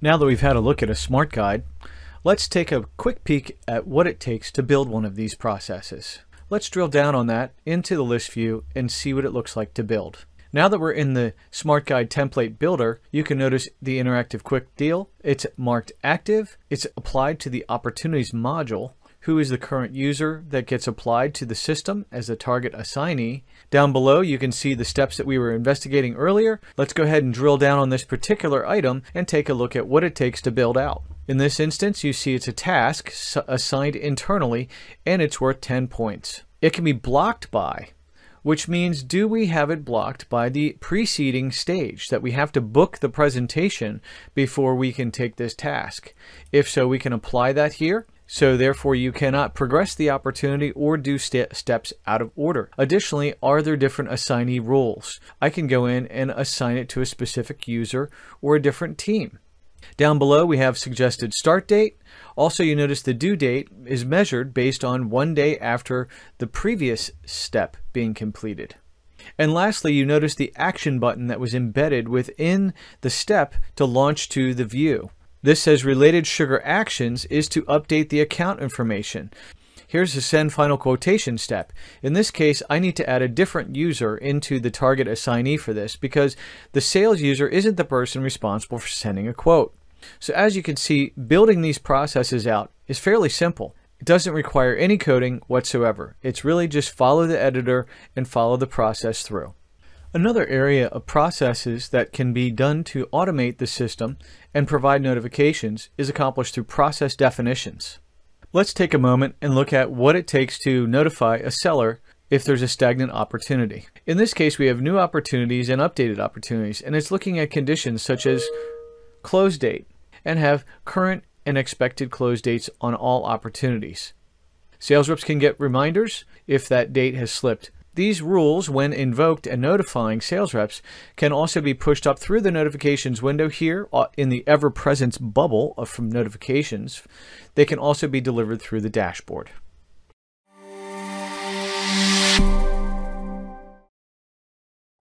Now that we've had a look at a Smart Guide, let's take a quick peek at what it takes to build one of these processes. Let's drill down on that into the list view and see what it looks like to build. Now that we're in the Smart Guide template builder, you can notice the interactive quick deal. It's marked active. It's applied to the opportunities module. Who is the current user that gets applied to the system as the target assignee? Down below, you can see the steps that we were investigating earlier. Let's go ahead and drill down on this particular item and take a look at what it takes to build out. In this instance, you see it's a task assigned internally and it's worth 10 points. It can be blocked by, which means do we have it blocked by the preceding stage that we have to book the presentation before we can take this task? If so, we can apply that here. So therefore, you cannot progress the opportunity or do steps out of order. Additionally, are there different assignee roles? I can go in and assign it to a specific user or a different team. Down below, we have suggested start date. Also, you notice the due date is measured based on 1 day after the previous step being completed. And lastly, you notice the action button that was embedded within the step to launch to the view. This says related sugar actions is to update the account information. Here's the send final quotation step. In this case, I need to add a different user into the target assignee for this because the sales user isn't the person responsible for sending a quote. So as you can see, building these processes out is fairly simple. It doesn't require any coding whatsoever. It's really just follow the editor and follow the process through. Another area of processes that can be done to automate the system and provide notifications is accomplished through process definitions. Let's take a moment and look at what it takes to notify a seller if there's a stagnant opportunity. In this case, we have new opportunities and updated opportunities, and it's looking at conditions such as close date and have current and expected close dates on all opportunities. Sales reps can get reminders if that date has slipped. These rules, when invoked and notifying sales reps, can also be pushed up through the notifications window here in the ever-presence bubble from notifications. They can also be delivered through the dashboard.